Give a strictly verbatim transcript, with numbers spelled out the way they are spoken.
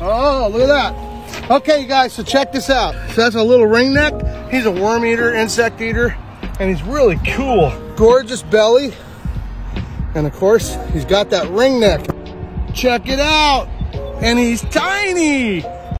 Oh, look at that. Okay, you guys, so check this out. So that's a little ringneck. He's a worm eater, insect eater, and he's really cool. Gorgeous belly. And of course, he's got that ringneck. Check it out. And he's tiny.